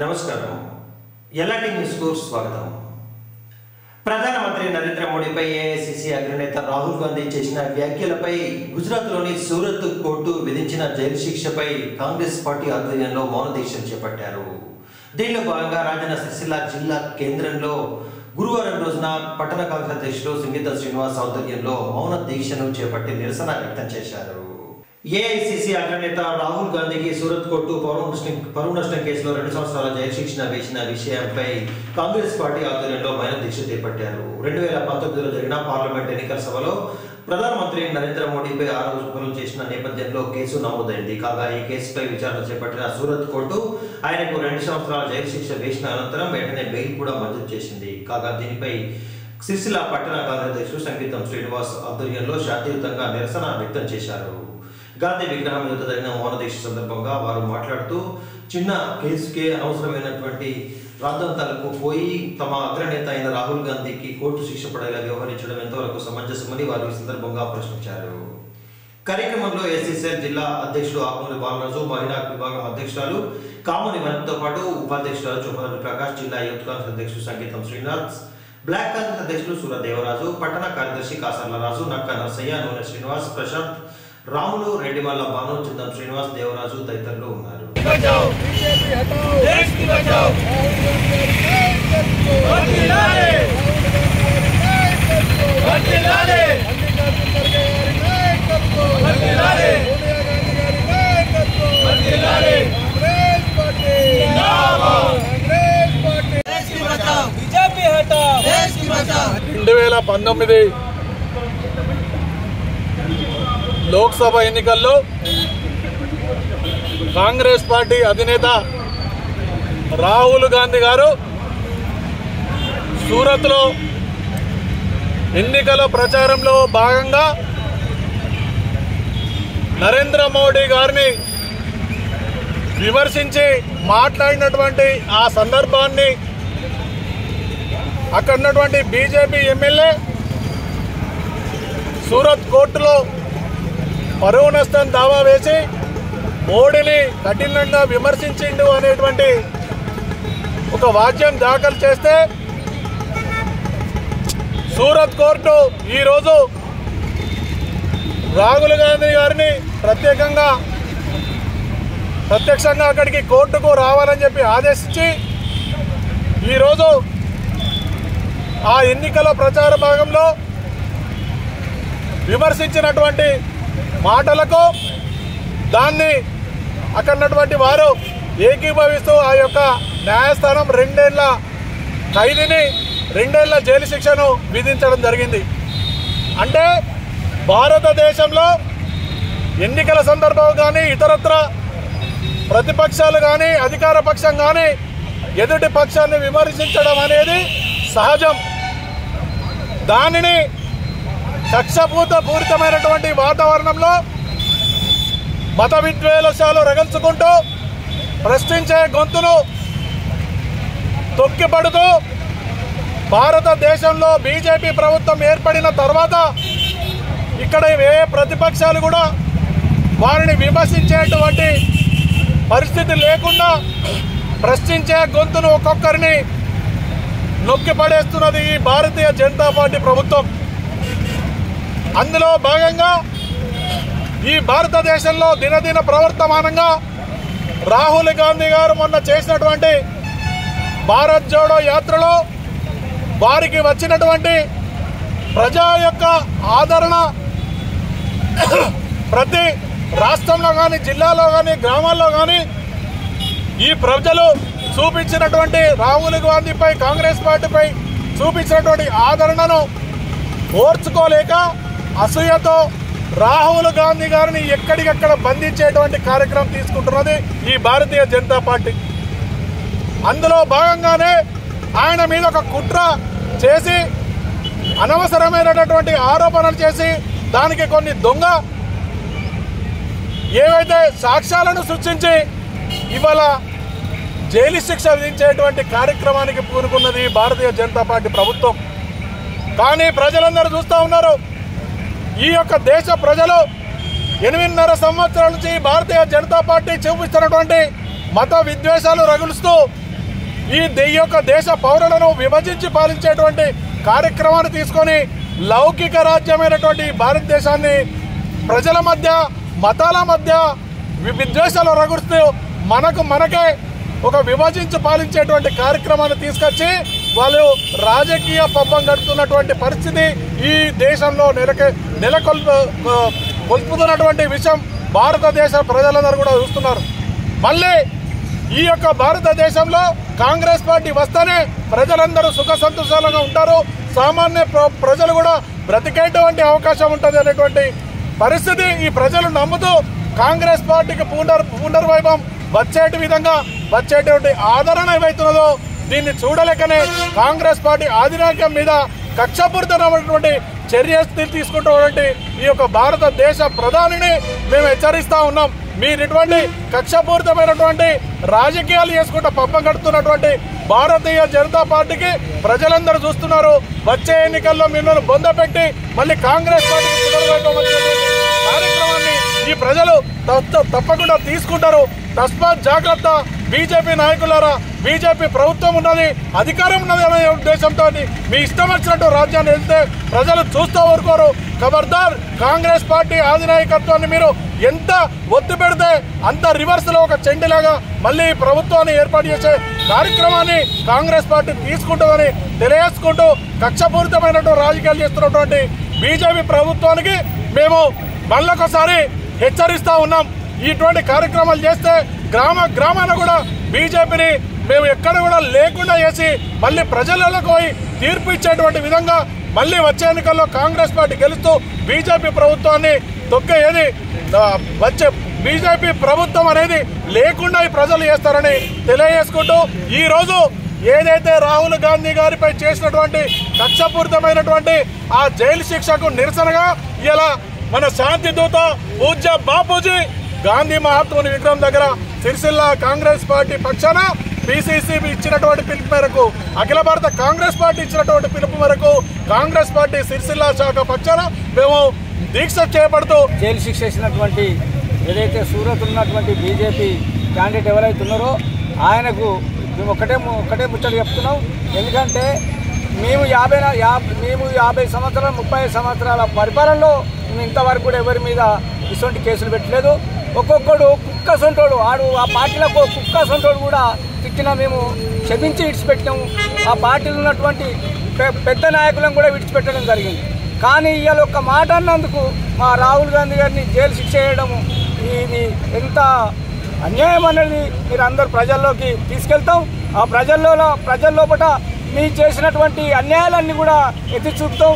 नमस्कार न्यूज़ को स्वागत। प्रधानमंत्री नरेंद्र मोदी पै एआईसीसी अग्रनेता राहुल गांधी చేసిన వ్యాఖ్యలపై గుజరాత్లోని సూరత్ కోర్టు విధించిన జైలు శిక్షపై కాంగ్రెస్ పార్టీ ఆధ్వర్యంలో మౌన దీక్ష చేపట్టారు। దీనిలో భాగంగా రాజన్న సిరిసిల్ల జిల్లా కేంద్రంలో గురువారం రోజున పట్టణ కాంగ్రెస్ అధ్యక్షుడు సంగీత శ్రీనివాస్ ఆధ్వర్యంలో మౌన దీక్షను చేపట్టి నిరసన వ్యక్తం చేశారు। ఏఐసీసీ అగ్రనేత రాహుల్ గాంధీకి సూరత్ కోర్టు పరువు నష్టం కేసులో 2 సంవత్సరాల జైలు శిక్ష వేసిన విషయంపై కాంగ్రెస్ పార్టీ ఆధ్వర్యంలో మౌన దీక్ష చేపట్టారు। 2019లో జరిగిన పార్లమెంట్ ఎన్నికల సభలో ప్రధానమంత్రి నరేంద్ర మోడీపై ఆరోపణలు చేసిన నేపథ్యంలో కేసు నమోదైంది। కాగా ఈ కేసుపై విచారణ చేపట్టిన సూరత్ కోర్టు ఆయనకు 2 సంవత్సరాల జైలు శిక్ష వేసిన అనంతరం వెంటనే బెయిల్ కూడా మంజూరు చేసింది। కాగా దీనిపై సిరిసిల్ల పట్టణ కార్యదర్శి సంగీతం శ్రీనివాస్ ఆధ్వర్యంలో శాంతియుతంగా నిరసన వ్యక్తం చేశారు। గాంధీ విగ్రహం ఎదుట జరిగిన మౌన దీక్ష సందర్భంగా వారు మాట్లాడుతూ చిన్న కేసుకే అవసరమైనటువంటి రాద్ధాంతాలకు పోయి తమ అగ్రనేత అయిన రాహుల్ గాంధీకి కోర్టు శిక్ష పడేలా వ్యవహరించడం ఎంతవరకు సమంజసమని వారు ఈ సందర్భంగా ప్రశ్నించారు। కార్యక్రమంలో ఎస్ఎస్ఎల్ జిల్లా అధ్యక్షుడు ఆకుమూరి బాలరాజు, మహిళా విభాగం అధ్యక్షురాలు కామని వనంతో పాటు ఉపాధ్యక్షురాలు చోపరాజు ప్రకాష్, జిల్లా యూత్ కాంగ్రెస్ అధ్యక్షుడు సంగీతం శ్రీనివాస్, బ్లాక్ కాంగ్రెస్ అధ్యక్షుడు సూరదేవరాజు, పట్టణ కార్యదర్శి కాసర్ల రాజు, నక్క నరసయ్య, నూనె శ్రీనివాస్, ప్రశాంత్ రాములు, రెడ్డిమల్ల భాను, చింతం శ్రీనివాస్, దేవరాజు తదితరులు ఉన్నారు। बीजेपी हटाओ, 2019 లోక్సభ ఎన్నికల్లో కాంగ్రెస్ పార్టీ అధినేత రాహుల్ గాంధీ గారు సూరత్లో ఎన్నికల ప్రచారంలో భాగంగా నరేంద్ర మోడీ గారిని విమర్శించి మాట్లాడినటువంటి ఆ సందర్భాన్ని అక్కడ ఉన్నటువంటి బీజేపీ ఎమ్మెల్యే సూరత్ కోర్టులో పరువు నష్టం దావా వేసి మోడీని కఠినంగా విమర్శించిండు అనేటువంటి ఒక వాద్యం దాఖలు చేస్తే సూరత్ కోర్టు ఈరోజు రాహుల్ గాంధీ గారిని ప్రత్యక్షంగా అక్కడికి కోర్టుకు రావాలని చెప్పి ఆదేశించి ఈరోజు ఆ ఎన్నికల ప్రచార భాగంలో విమర్శించినటువంటి మాటలకు దాన్ని అక్కడున్నటువంటి వారు ఏకీభవిస్తూ ఆ యొక్క న్యాయస్థానం 2 ఏళ్ల ఖైదీని 2 ఏళ్ల జైలు శిక్షను విధించడం జరిగింది। అంటే భారతదేశంలో ఎన్నికల సందర్భం కానీ ఇతరత్ర ప్రతిపక్షాలు కానీ అధికార పక్షం కానీ ఎదుటి పక్షాన్ని విమర్శించడం అనేది సహజం। దానిని కక్షపూత పూరితమైనటువంటి వాతావరణంలో మత విద్వేషాలు రగల్చుకుంటూ ప్రశ్నించే గొంతును తొక్కిపడుతూ భారతదేశంలో బీజేపీ ప్రభుత్వం ఏర్పడిన తర్వాత ఇక్కడ ఏ ప్రతిపక్షాలు కూడా వారిని విమర్శించేటువంటి పరిస్థితి లేకుండా ప్రశ్నించే గొంతును ఒక్కొక్కరిని నొక్కిపడేస్తున్నది ఈ భారతీయ జనతా పార్టీ ప్రభుత్వం। అందులో భాగంగా ఈ భారతదేశంలో దినదిన ప్రవర్తమానంగా రాహుల్ గాంధీ గారు మొన్న చేసినటువంటి భారత్ జోడో యాత్రలో వారికి వచ్చినటువంటి ప్రజా యొక్క ఆదరణ ప్రతి రాష్ట్రంలో కానీ జిల్లాలో కానీ గ్రామాల్లో కానీ ఈ ప్రజలు చూపించినటువంటి రాహుల్ గాంధీపై కాంగ్రెస్ పార్టీపై చూపించినటువంటి ఆదరణను ఓర్చుకోలేక అసూయతో రాహుల్ గాంధీ గారిని ఎక్కడికక్కడ బంధించేటువంటి కార్యక్రమం తీసుకుంటున్నది ఈ భారతీయ జనతా పార్టీ। అందులో భాగంగానే ఆయన మీద ఒక కుట్ర చేసి అనవసరమైనటువంటి ఆరోపణలు చేసి దానికి కొన్ని దొంగ ఏవైతే సాక్ష్యాలను సృష్టించి ఇవాళ జైలు శిక్ష విధించేటువంటి కార్యక్రమానికి పూనుకున్నది భారతీయ జనతా పార్టీ ప్రభుత్వం। కానీ ప్రజలందరూ చూస్తూ ఉన్నారు, ఈ యొక్క దేశ ప్రజలు 8.5 సంవత్సరాల నుంచి భారతీయ జనతా పార్టీ చూపిస్తున్నటువంటి మత విద్వేషాలు రగులుస్తూ देश पौरुలను విభజించి పాలించేటువంటి కార్యక్రమాన్ని తీసుకొని లౌకిక రాజ్యమైనటువంటి భారతదేశాన్ని ప్రజల మధ్య మతాల మధ్య విద్వేషాలు రగులుస్తూ మనకు మనకే ఒక విభజించి పాలించేటువంటి కార్యక్రమాన్ని తీసుకొచ్చి వాళ్ళు రాజకీయ పబ్బం గడుపుతున్నటువంటి పరిస్థితి ఈ దేశంలో నెలకొల్పుతున్నటువంటి విషయం భారతదేశ ప్రజలందరూ కూడా చూస్తున్నారు। మళ్ళీ ఈ యొక్క భారతదేశంలో కాంగ్రెస్ పార్టీ వస్తనే ప్రజలందరూ సుఖ సంతోషాలుగా ఉంటారు, సామాన్య ప్రజలు కూడా బ్రతికేటువంటి అవకాశం ఉంటుంది అనేటువంటి పరిస్థితి ఈ ప్రజలు నమ్ముతూ కాంగ్రెస్ పార్టీకి పునర్వైభవం వచ్చేటి విధంగా వచ్చేటువంటి ఆదరణ ఏవైతున్నదో దీన్ని చూడలేకనే కాంగ్రెస్ పార్టీ ఆధినాయకం మీద కక్షపూరితమైనటువంటి చర్యలు తీసుకుంటున్నటువంటి ఈ యొక్క భారతదేశ ప్రధానిని మేము హెచ్చరిస్తా ఉన్నాం। మీరు ఇటువంటి కక్షపూరితమైనటువంటి రాజకీయాలు చేసుకుంటూ పబ్బం గడుపుతున్నటువంటి భారతీయ జనతా పార్టీకి ప్రజలందరూ చూస్తున్నారు, వచ్చే ఎన్నికల్లో మిమ్మల్ని బొందపెట్టి మళ్ళీ కాంగ్రెస్ పార్టీకి పునర్వైభవం కార్యక్రమాన్ని ఈ ప్రజలు తప్పకుండా తీసుకుంటారు। తస్మా జాగ్రత్త బీజేపీ నాయకులారా, బీజేపీ ప్రభుత్వం ఉన్నది, అధికారం ఉన్నది అనే ఉద్దేశంతో మీ ఇష్టం వచ్చినట్టు రాజ్యాన్ని వెళ్తే ప్రజలు చూస్తూ ఊరుకోరు। ఖబర్దార్, కాంగ్రెస్ పార్టీ అధినాయకత్వాన్ని మీరు ఎంత ఒత్తి పెడితే అంత రివర్స్లో ఒక చెండిలాగా మళ్ళీ ప్రభుత్వాన్ని ఏర్పాటు చేసే కార్యక్రమాన్ని కాంగ్రెస్ పార్టీ తీసుకుంటుందని తెలియజేసుకుంటూ కక్షపూరితమైనటువంటి రాజకీయాలు చేస్తున్నటువంటి బీజేపీ ప్రభుత్వానికి మేము మళ్ళొకసారి హెచ్చరిస్తూ ఉన్నాం। ఇటువంటి కార్యక్రమాలు చేస్తే గ్రామ గ్రామాన కూడా బీజేపీని మేము ఎక్కడ కూడా లేకుండా చేసి మళ్ళీ ప్రజలకు పోయి తీర్పు ఇచ్చేటువంటి విధంగా మళ్ళీ వచ్చే ఎన్నికల్లో కాంగ్రెస్ పార్టీ గెలుస్తూ బీజేపీ ప్రభుత్వాన్ని తొక్కేది వచ్చే బీజేపీ ప్రభుత్వం అనేది లేకుండా ఈ ప్రజలు చేస్తారని తెలియజేసుకుంటూ ఈరోజు ఏదైతే రాహుల్ గాంధీ గారిపై చేసినటువంటి కక్షపూరితమైనటువంటి ఆ జైలు శిక్షకు నిరసనగా ఇలా మన శాంతి దూత పూజ్య బాపూజీ గాంధీ మహాత్ముని విగ్రహం దగ్గర సిరిసిల్ల కాంగ్రెస్ పార్టీ పక్షాన బీసీసీ ఇచ్చినటువంటి పిలుపు మేరకు అఖిల భారత కాంగ్రెస్ పార్టీ ఇచ్చినటువంటి పిలుపు మేరకు కాంగ్రెస్ పార్టీ సిరిసిల్ల శాఖ పక్షాన మేము దీక్ష చేపడుతూ జైలు శిక్ష చేసినటువంటి ఏదైతే సూరత్ ఉన్నటువంటి బీజేపీ క్యాండిడేట్ ఎవరైతే ఉన్నారో ఆయనకు మేము ఒకటే ముచ్చట చెప్తున్నాం। ఎందుకంటే మేము యాభై సంవత్సరాలు 35 సంవత్సరాల పరిపాలనలో ఇంతవరకు కూడా ఎవరి మీద ఇటువంటి కేసులు పెట్టలేదు। ఒక్కొక్కడు కుక్క సొంటోడు ఆడు ఆ పార్టీలకు కుక్క సొంటోడు కూడా తిట్టినా మేము క్షమించి విడిచిపెట్టాము, ఆ పార్టీలో ఉన్నటువంటి పెద్ద నాయకులను కూడా విడిచిపెట్టడం జరిగింది। కానీ ఇవాళ ఒక్క మాట అన్నందుకు మా రాహుల్ గాంధీ గారిని జైలు శిక్ష చేయడము ఇది ఎంత అన్యాయం అనేది మీరు అందరు ప్రజల్లోకి తీసుకెళ్తాం। ఆ ప్రజల్లోపట మీరు చేసినటువంటి అన్యాయాలన్నీ కూడా ఎత్తి చూపుతాం।